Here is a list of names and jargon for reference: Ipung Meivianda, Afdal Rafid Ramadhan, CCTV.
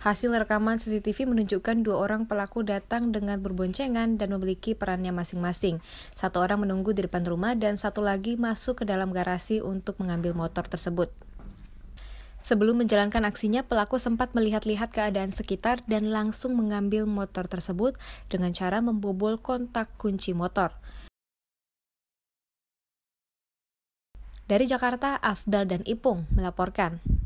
Hasil rekaman CCTV menunjukkan dua orang pelaku datang dengan berboncengan dan memiliki perannya masing-masing. Satu orang menunggu di depan rumah dan satu lagi masuk ke dalam garasi untuk mengambil motor tersebut. Sebelum menjalankan aksinya, pelaku sempat melihat-lihat keadaan sekitar dan langsung mengambil motor tersebut dengan cara membobol kontak kunci motor. Dari Jakarta, Afdal dan Ipung melaporkan.